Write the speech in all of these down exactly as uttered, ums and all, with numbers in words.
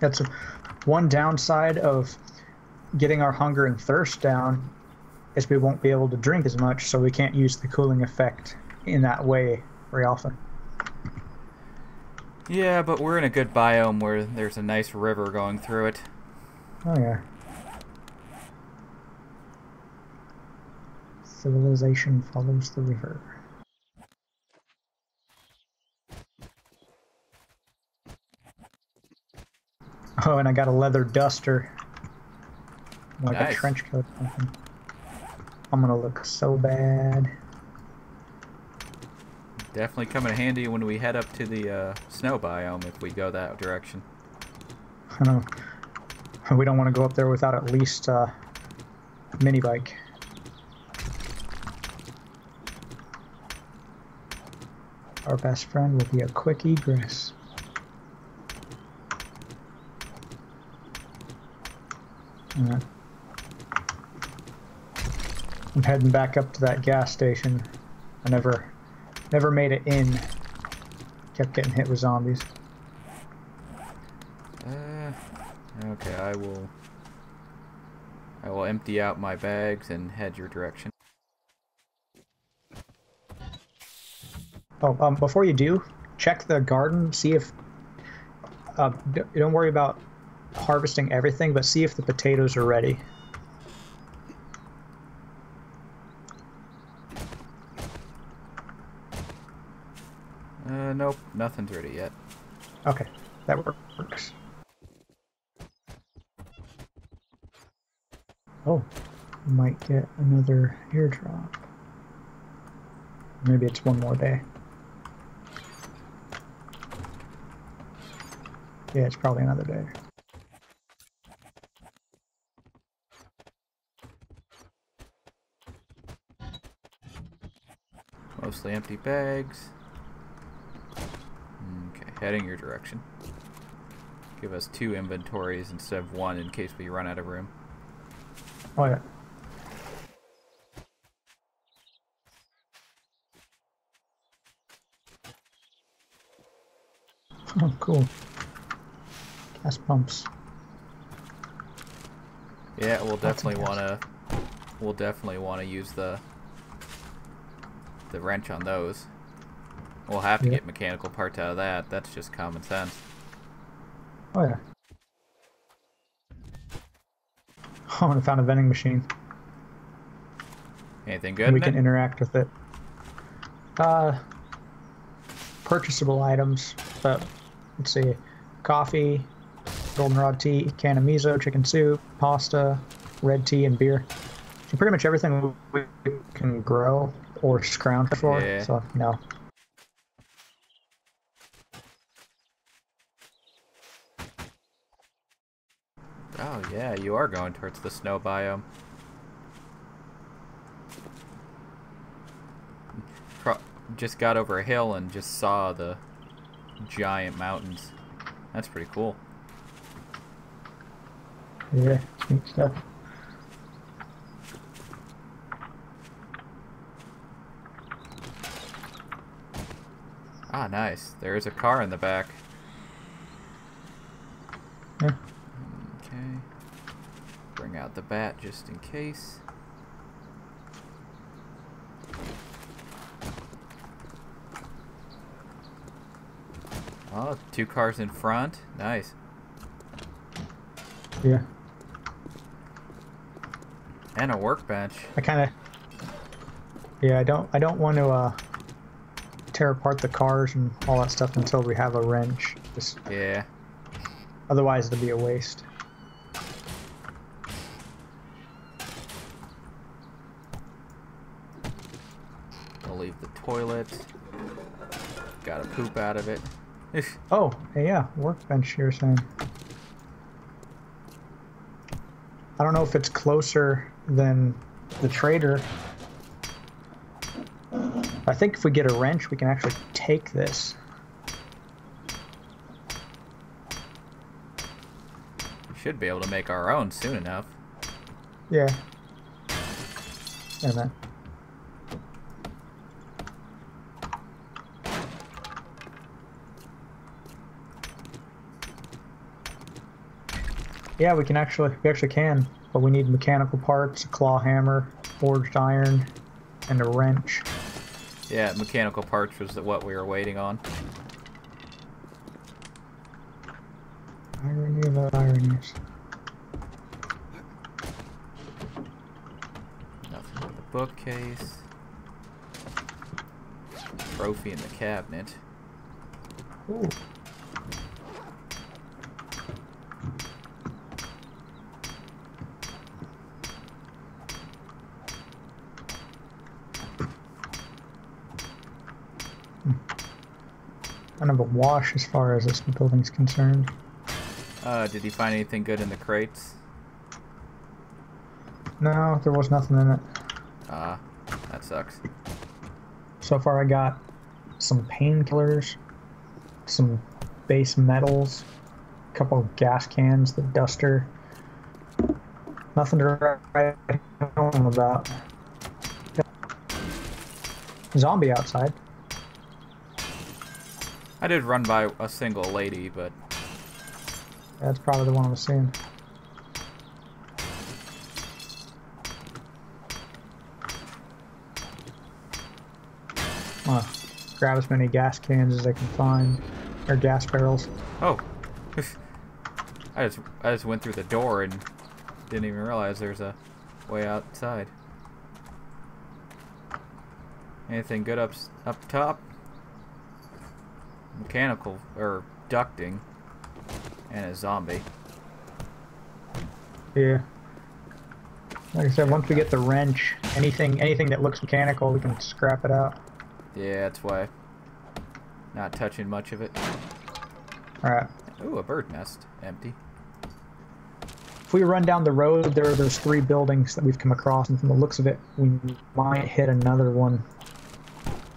That's one downside of getting our hunger and thirst down, is we won't be able to drink as much, so we can't use the cooling effect in that way very often. Yeah, but we're in a good biome where there's a nice river going through it. Oh yeah. Civilization follows the river. Oh, and I got a leather duster. Like nice. A trench coat or something. I'm gonna look so bad. Definitely come in handy when we head up to the uh, snow biome if we go that direction. I know. We don't want to go up there without at least uh, a minibike. Our best friend will be a quick egress. Right. I'm heading back up to that gas station. I never, never made it in. Kept getting hit with zombies. Uh, okay, I will. I will empty out my bags and head your direction. Oh, um, before you do, check the garden. See if. Uh, don't worry about harvesting everything, but see if the potatoes are ready. Uh, nope, nothing's ready yet. Okay, that works. Oh, we might get another airdrop. Maybe it's one more day. Yeah, it's probably another day. Mostly empty bags. Okay, heading your direction. Give us two inventories instead of one in case we run out of room. Oh yeah. Oh cool. Gas pumps. Yeah, we'll definitely wanna we'll definitely wanna use the the wrench on those. We'll have to yep. get mechanical parts out of that. That's just common sense. Oh yeah. Oh, I found a vending machine. Anything good? We can it? interact with it. Uh, purchasable items. But let's see: coffee, goldenrod tea, can of miso, chicken soup, pasta, red tea, and beer. So pretty much everything we can grow or scrounge for. Yeah. So no. Oh yeah, you are going towards the snow biome. Pro just got over a hill and just saw the giant mountains. That's pretty cool. Yeah, neat stuff. Ah, nice. There is a car in the back. Yeah. Bring out the bat just in case. Oh, two cars in front. Nice. Yeah. And a workbench. I kind of. Yeah, I don't. I don't want to uh, tear apart the cars and all that stuff until we have a wrench. Just, yeah. Otherwise, it'll be a waste. Leave the toilet. Gotta poop out of it. Oh, yeah, workbench here saying. I don't know if it's closer than the trader. I think if we get a wrench, we can actually take this. We should be able to make our own soon enough. Yeah. Yeah, man. Yeah, we can actually, we actually can, but we need mechanical parts, a claw hammer, forged iron, and a wrench. Yeah, mechanical parts was what we were waiting on. Irony of ironies. Nothing in the bookcase. Trophy in the cabinet. Ooh. Kind of a wash as far as this building's concerned. Uh, did you find anything good in the crates? No, there was nothing in it. Ah, uh, that sucks. So far I got some painkillers, some base metals, a couple of gas cans, the duster. Nothing to write home about. Zombie outside. I did run by a single lady, but... that's probably the one I was seeing. Well, grab as many gas cans as I can find, or gas barrels. Oh! I just, I just went through the door and didn't even realize there's a way outside. Anything good up, up top? Mechanical, or ducting, and a zombie. Yeah. Like I said, once we get the wrench, anything anything that looks mechanical, we can scrap it out. Yeah, that's why. Not touching much of it. Alright. Ooh, a bird nest. Empty. If we run down the road, there are those three buildings that we've come across, and from the looks of it, we might hit another one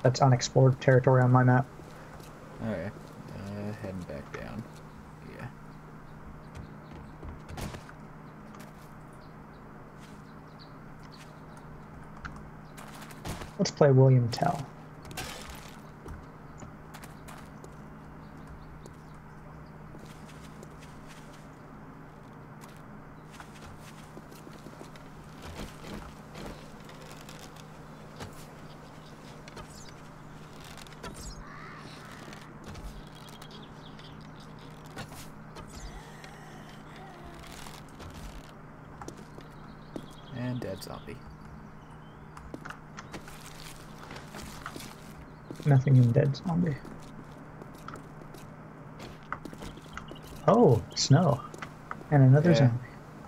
that's unexplored territory on my map. Okay, uh, heading back down. Yeah. Let's play William Tell. And dead zombie. Nothing in dead zombie. Oh, snow. And another yeah.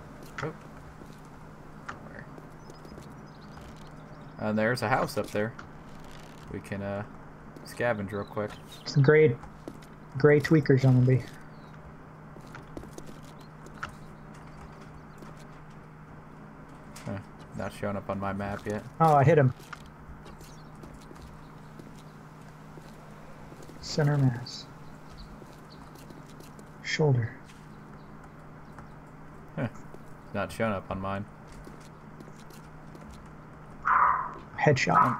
zombie. Oh. And there's a house up there. We can uh, scavenge real quick. It's a gray, gray tweaker zombie. Not showing up on my map yet. Oh, I hit him. Center mass. Shoulder. Huh. Not showing up on mine. Headshot.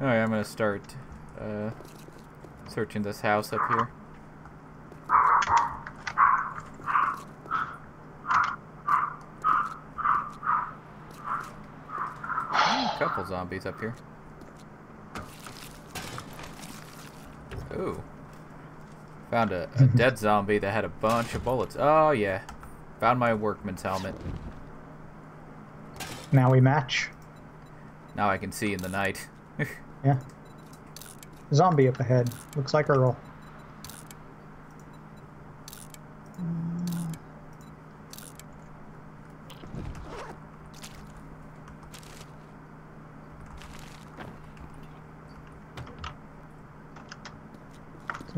Alright, I'm gonna start uh, searching this house up here. Couple zombies up here. Ooh. Found a, a dead zombie that had a bunch of bullets. Oh, yeah. Found my workman's helmet. Now we match. Now I can see in the night. Yeah. Zombie up ahead. Looks like Earl.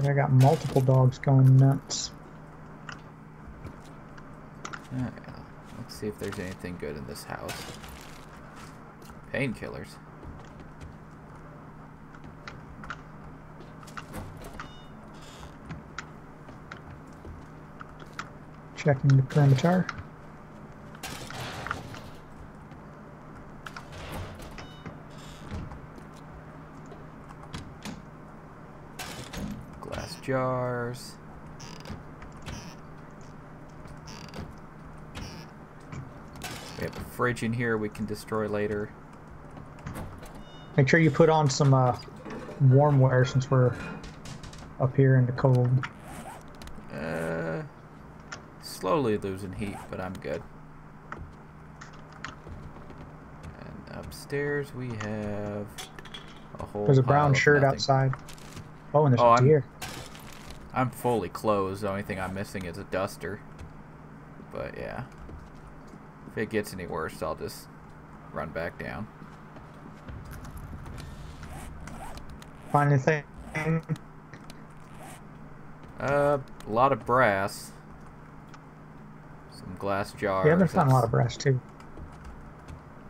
I got multiple dogs going nuts. Right, let's see if there's anything good in this house. Painkillers. Checking the perimeter. Jars. Okay, the fridge in here we can destroy later. Make sure you put on some uh, warmware since we're up here in the cold. Uh, slowly losing heat, but I'm good. And upstairs we have a whole. There's a brown shirt nothing. outside. Oh, and there's oh, a deer. I'm, I'm fully closed. The only thing I'm missing is a duster. But yeah, if it gets any worse, I'll just run back down. Find anything? Uh, a lot of brass. Some glass jars. Yeah, there's not a lot of brass too.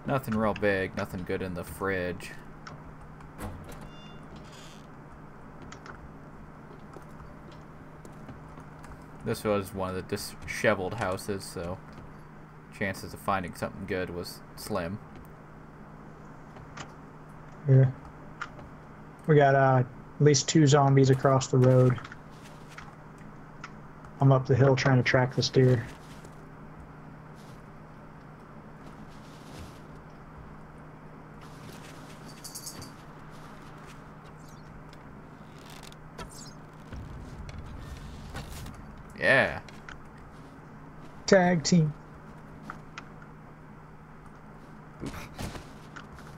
Nothing real big. Nothing good in the fridge. This was one of the disheveled houses, so chances of finding something good was slim. Yeah. We got uh, at least two zombies across the road. I'm up the hill trying to track this deer. Yeah. Tag team.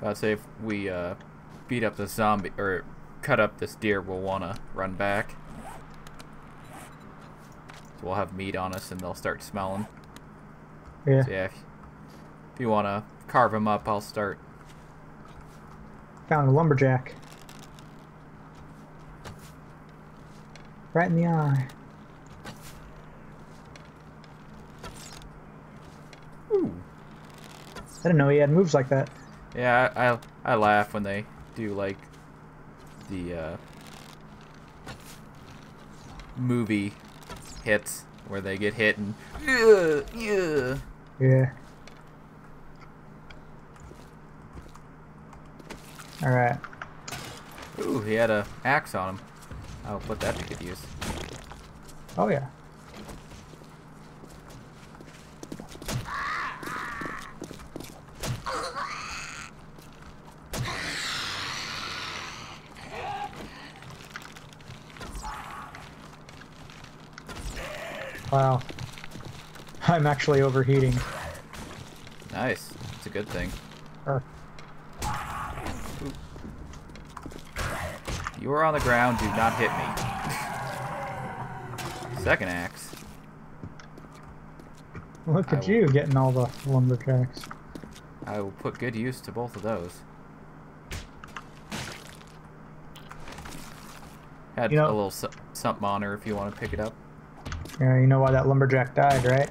I'd say if we uh, beat up the zombie or cut up this deer, we'll wanna run back. We'll have meat on us and they'll start smelling. Yeah. So yeah, if you want to carve them up, I'll start. Found a lumberjack. Right in the eye. Ooh. I didn't know he had moves like that. Yeah, I I, I laugh when they do like the uh, movie hits where they get hit and yeah, yeah. Yeah. All right. Ooh, he had a axe on him. I'll put that to good use. Oh yeah. Wow, I'm actually overheating. Nice, it's a good thing. Sure. You are on the ground, do not hit me. Second axe. Look at I you will... getting all the lumberjacks. I will put good use to both of those. Had you know, a little something on her if you want to pick it up. Yeah, you know why that lumberjack died, right?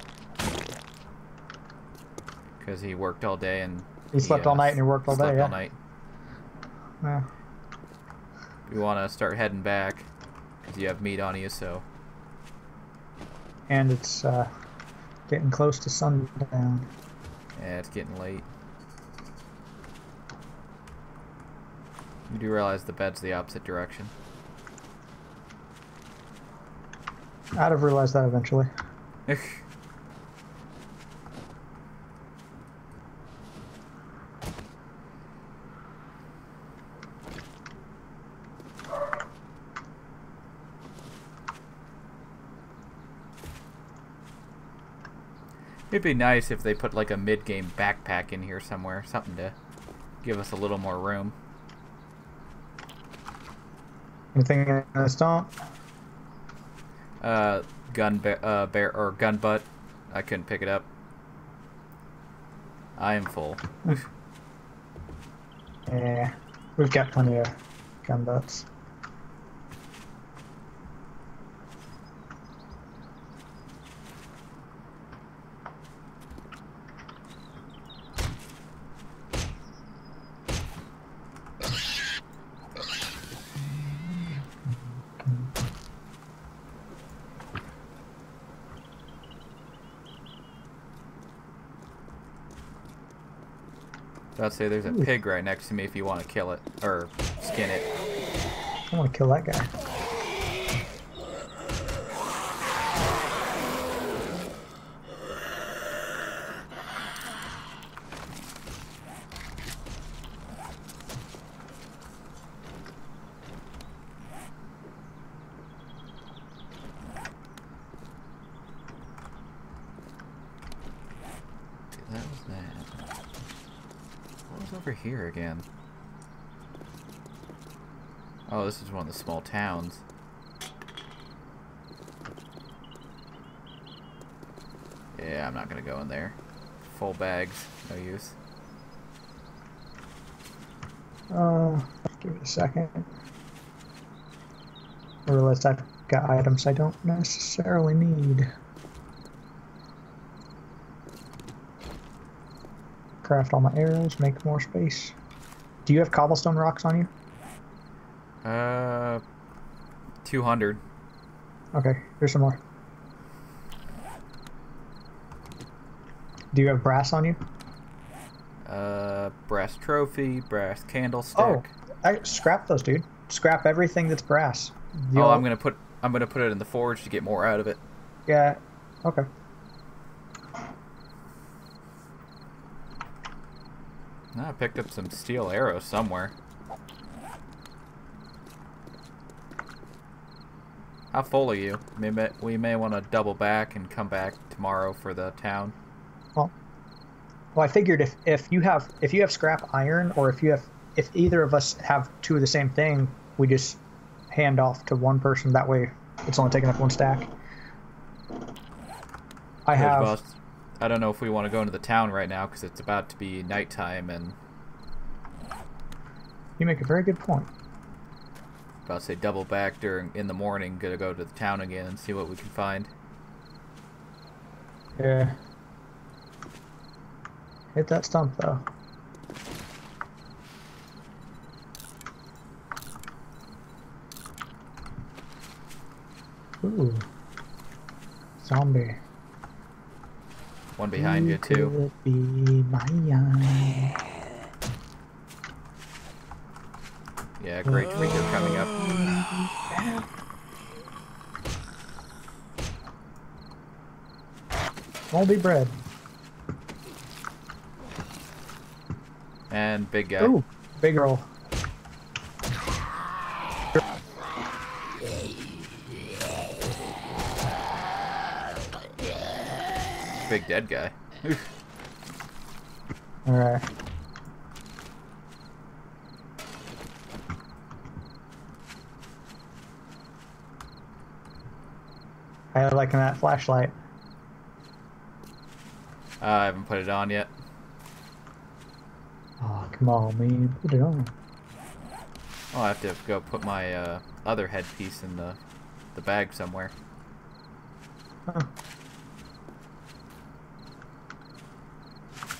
Because he worked all day and... He slept he, uh, all night and he worked all day, yeah. all night. Yeah. You want to start heading back, because you have meat on you, so... And it's uh, getting close to sundown. Yeah, it's getting late. You do realize the bed's the opposite direction. I'd have realized that eventually. Ugh. It'd be nice if they put like a mid-game backpack in here somewhere, something to give us a little more room. Anything in this dump? Uh, gun ba uh, bear or gun butt. I couldn't pick it up. I am full. Yeah, we've got plenty of gun butts. I'd say there's a pig right next to me if you want to kill it or skin it. I want to kill that guy. that was that. What was over here again? Oh, this is one of the small towns. Yeah, I'm not gonna go in there. Full bags, no use. Uh, give it a second. I realized I've got items I don't necessarily need. Craft all my arrows, make more space. Do you have cobblestone rocks on you? Uh, two hundred. Okay, here's some more. Do you have brass on you? Uh, brass trophy, brass candlestick. Oh, I, scrap those, dude. Scrap everything that's brass. You oh, I'm gonna put I'm gonna put it in the forge to get more out of it. Yeah. Okay. I picked up some steel arrows somewhere. How full are you? We may, we may want to double back and come back tomorrow for the town. Well, well, I figured if if you have if you have scrap iron, or if you have if either of us have two of the same thing, we just hand off to one person. That way, it's only taking up one stack. I have. Boss, I don't know if we want to go into the town right now because it's about to be nighttime, and you make a very good point. I'll say double back during in the morning. Gonna go to the town again and see what we can find. Yeah. Hit that stump, though. Ooh. Zombie. One behind you, too. Be my yeah, great figure coming up. I'll be bread. And big guy. Ooh, big roll. Big dead guy. Alright. I like that flashlight. Uh, I haven't put it on yet. Oh, come on, man. Put it on. Oh, I have to go put my uh, other headpiece in the, the bag somewhere. Huh.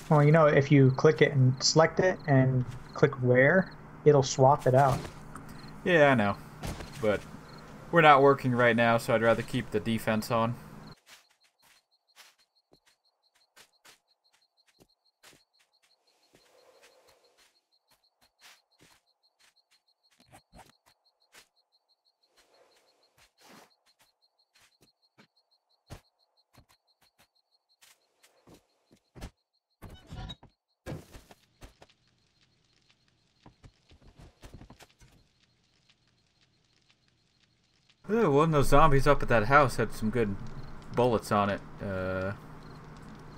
Well, you know, if you click it and select it and click where, it'll swap it out. Yeah, I know. But we're not working right now, so I'd rather keep the defense on. Ooh, one of those zombies up at that house had some good bullets on it. Uh,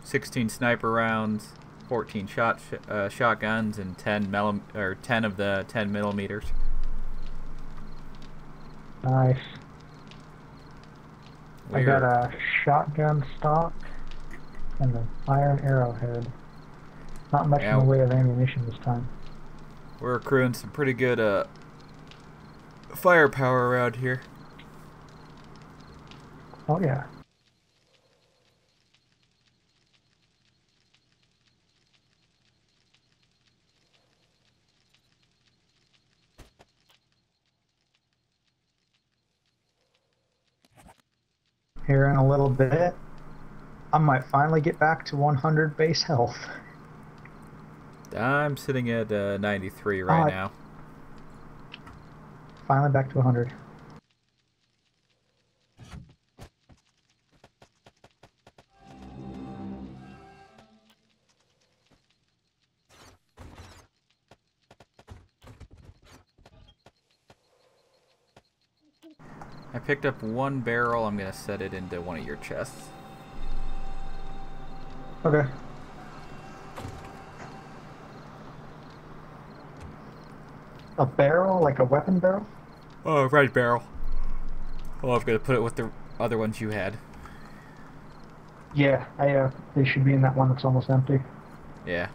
sixteen sniper rounds, fourteen shot sh uh, shotguns, and ten mil or ten of the ten millimeters. Nice. Weird. I got a shotgun stock and an iron arrowhead. Not much yeah. in the way of ammunition this time. We're accruing some pretty good uh, firepower around here. Oh, yeah. Here in a little bit, I might finally get back to one hundred base health. I'm sitting at uh, ninety-three right uh, now. Finally back to one hundred. I picked up one barrel. I'm going to set it into one of your chests. Okay. A barrel? Like a weapon barrel? Oh, right barrel. Oh, I've got to put it with the other ones you had. Yeah, I, uh, they should be in that one that's almost empty. Yeah.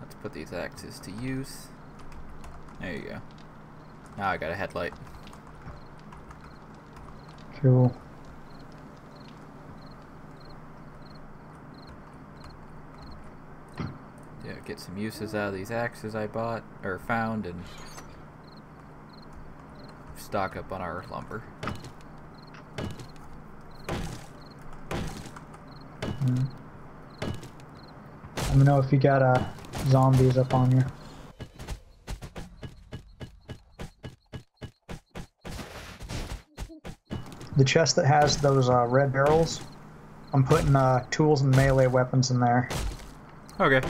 Let's put these axes to use. There you go. Now I got a headlight. Cool. Yeah, get some uses out of these axes I bought or found, and stock up on our lumber. Mm-hmm. Let me know if you got uh, zombies up on you. The chest that has those uh, red barrels, I'm putting uh, tools and melee weapons in there. Okay.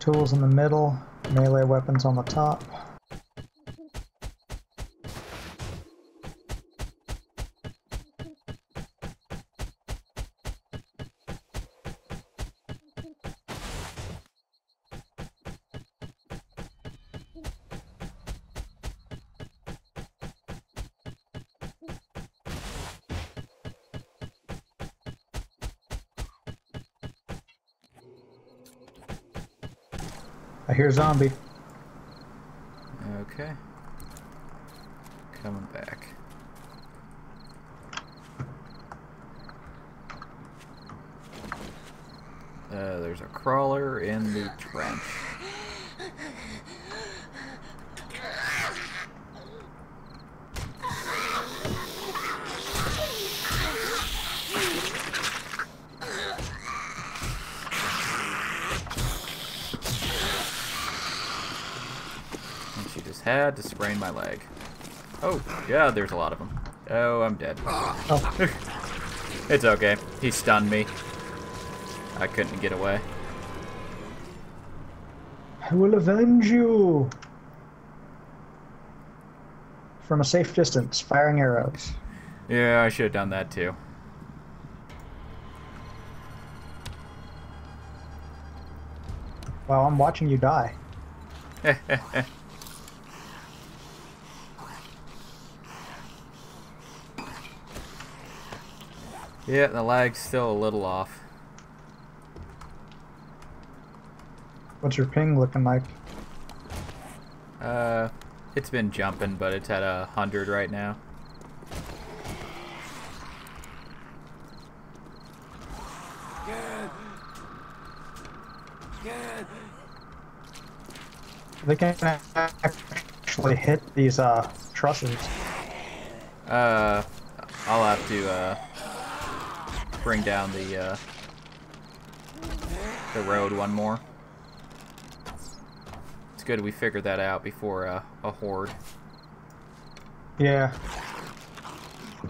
Tools in the middle, melee weapons on the top. I hear a zombie. Okay. Coming back. Uh, there's a crawler in the trench. Had to sprain my leg. Oh, yeah, there's a lot of them. Oh, I'm dead. Oh. It's okay. He stunned me. I couldn't get away. I will avenge you! From a safe distance, firing arrows. Yeah, I should have done that too. Well, I'm watching you die. Yeah, the lag's still a little off. What's your ping looking like? Uh, it's been jumping, but it's at a hundred right now. Good. Good. They can actually hit these uh trusses. Uh, I'll have to uh. bring down the uh, the road one more. It's good we figured that out before uh, a horde. Yeah.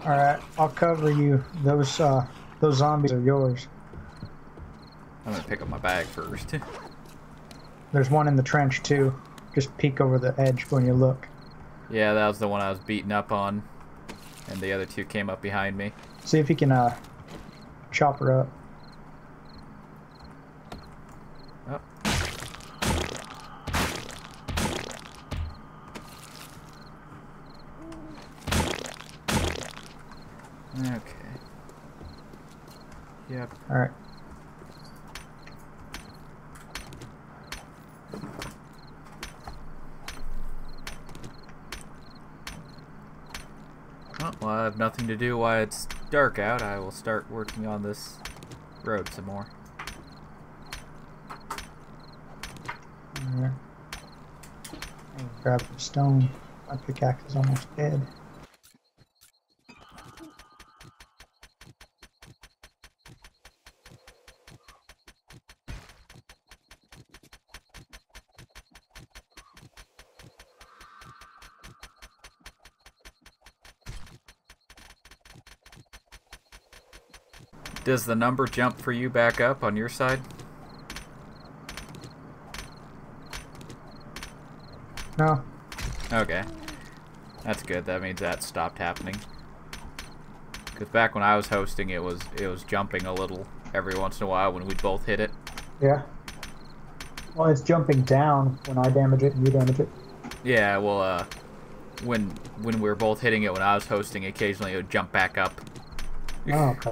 All right, I'll cover you. Those uh, those zombies are yours. I'm gonna pick up my bag first. There's one in the trench too. Just peek over the edge when you look. Yeah, that was the one I was beating up on, and the other two came up behind me. See if you can uh. chop her up. Oh. Okay. Yep. All right. Oh, well, I have nothing to do while it's dark out. I will start working on this road some more. There. Grab a stone. My pickaxe is almost dead. Does the number jump for you back up on your side? No. Okay. That's good. That means that stopped happening. Because back when I was hosting, it was it was jumping a little every once in a while when we both hit it. Yeah. Well, it's jumping down when I damage it and you damage it. Yeah. Well, uh, when when we were both hitting it when I was hosting, occasionally it would jump back up. Oh, okay.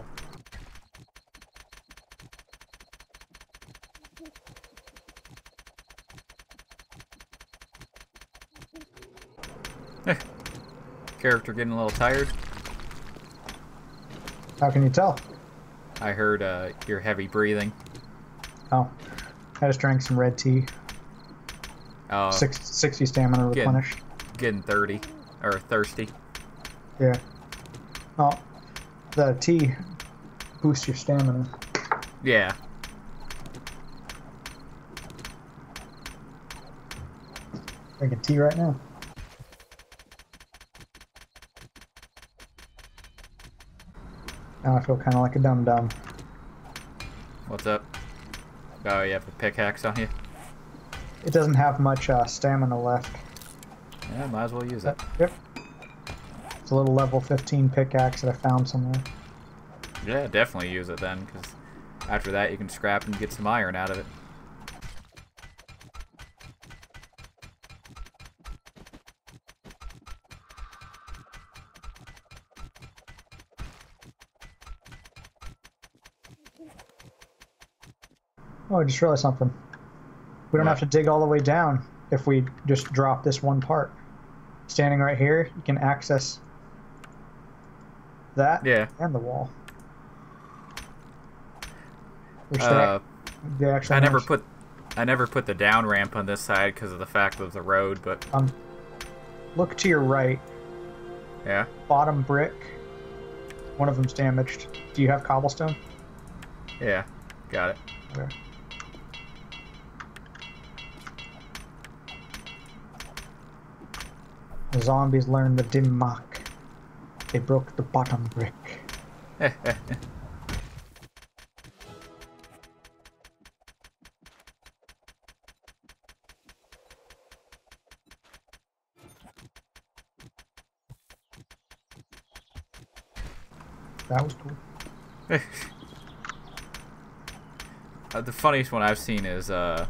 Character getting a little tired. How can you tell? I heard uh, your heavy breathing. Oh, I just drank some red tea. Oh, Six, sixty stamina getting, replenished. Getting thirty or thirsty. Yeah. Oh, the tea boosts your stamina. Yeah. Drinking tea right now. Now I feel kind of like a dum-dum. What's up? Oh, you have a pickaxe on you? It doesn't have much uh, stamina left. Yeah, might as well use it. Yep. It's a little level fifteen pickaxe that I found somewhere. Yeah, definitely use it then, because after that you can scrap and get some iron out of it. Oh, I just realized something. We don't yeah. have to dig all the way down if we just drop this one part. Standing right here, you can access that yeah. and the wall. Uh, they actually I never put I never put the down ramp on this side because of the fact of the road, but um, look to your right. Yeah. Bottom brick. One of them's damaged. Do you have cobblestone? Yeah, got it. Okay. The zombies learned the dim mark. They broke the bottom brick. That was cool. Uh, the funniest one I've seen is uh,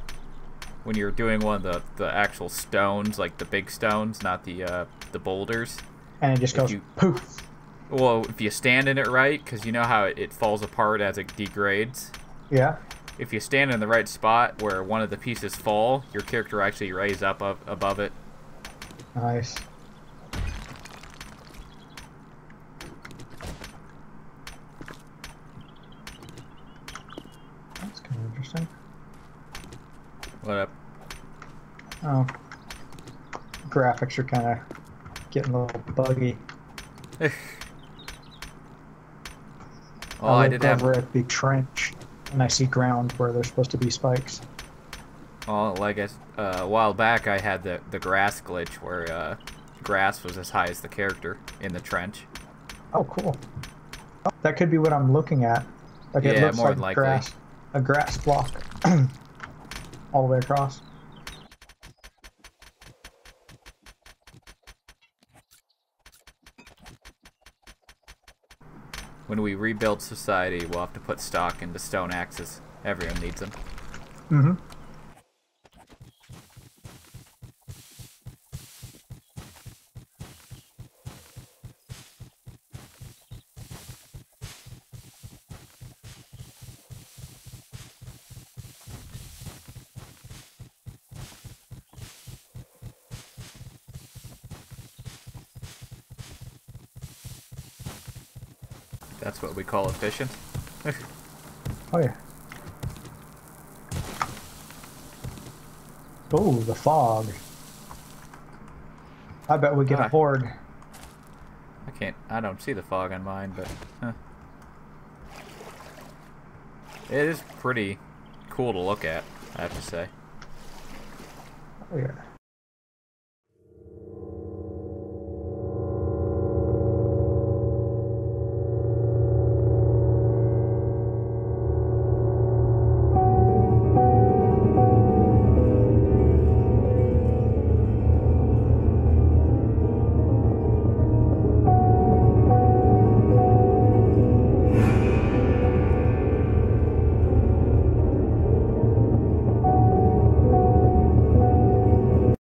when you're doing one of the, the actual stones, like the big stones, not the uh, the boulders. And it just goes you, poof. Well, if you stand in it right, because you know how it, it falls apart as it degrades. Yeah. If you stand in the right spot where one of the pieces fall, your character actually raises up, up above it. Nice. What up? Oh. Graphics are kind of getting a little buggy. Oh, I, I did have a big trench, and I see ground where there's supposed to be spikes. Well, like I, uh, a while back, I had the, the grass glitch where uh, grass was as high as the character in the trench. Oh, cool. Oh, that could be what I'm looking at. Like, yeah, it looks more like than likely. Grass, a grass block. All the way across. When we rebuild society, we'll have to put stock into stone axes. Everyone needs them. Mm-hmm. That's what we call efficient. Oh, yeah. Oh, the fog. I bet we get ah. a horde. I can't... I don't see the fog on mine, but... Huh. It is pretty cool to look at, I have to say. Oh, yeah.